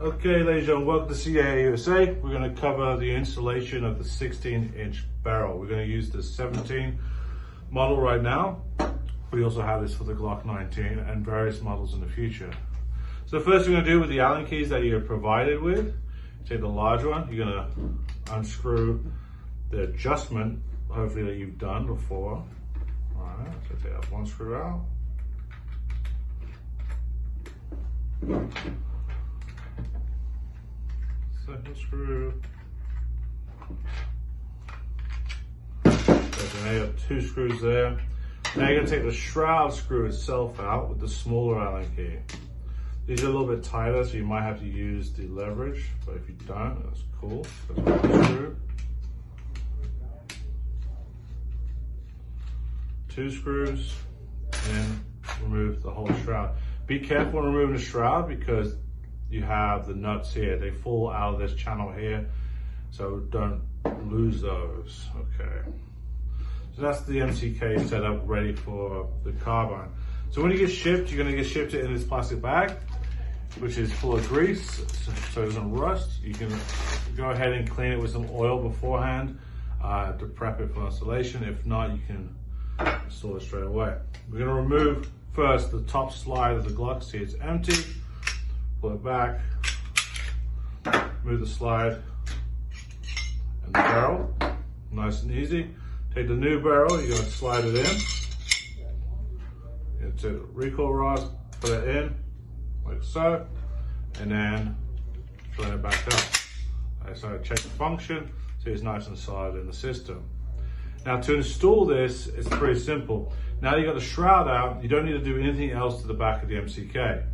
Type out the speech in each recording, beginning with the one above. Okay, ladies and gentlemen, welcome to CAA USA. We're going to cover the installation of the 16-inch barrel. We're going to use the 17 model right now. We also have this for the Glock 19 and various models in the future. So first you're going to do with the Allen keys that you're provided with, take the large one, you're going to unscrew the adjustment, hopefully that you've done before. All right, so take that one screw out. Second screw. So now you have two screws there. Now you're going to take the shroud screw itself out with the smaller Allen key. These are a little bit tighter, so you might have to use the leverage, but if you don't, that's cool. So one screw. Two screws, and remove the whole shroud. Be careful when removing the shroud because you have the nuts here. They fall out of this channel here, so don't lose those. Okay. So that's the MCK setup ready for the carbine. So when you get shipped, you're going to get shipped in this plastic bag, which is full of grease, so it doesn't rust. You can go ahead and clean it with some oil beforehand to prep it for installation. If not, you can install it straight away. We're going to remove first the top slide of the Glock. See, it's empty. Pull it back, move the slide and the barrel, nice and easy. Take the new barrel, you're going to slide it in, you're going to take the recoil rod, put it in, like so, and then turn it back up. Like so, check the function, see it's nice and solid in the system. Now to install this, it's pretty simple. Now you've got the shroud out, you don't need to do anything else to the back of the MCK.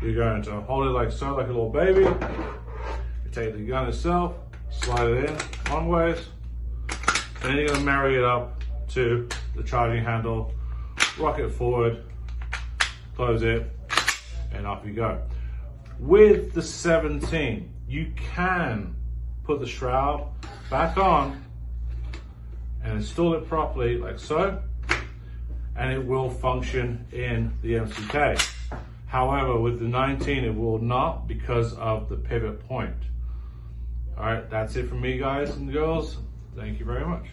You're going to hold it like so, like a little baby. You take the gun itself, slide it in one way, and then you're going to marry it up to the charging handle, rock it forward, close it, and off you go. With the 17, you can put the shroud back on and install it properly, like so, and it will function in the MCK. However, with the 19, it will not because of the pivot point. All right, that's it from me, guys and girls. Thank you very much.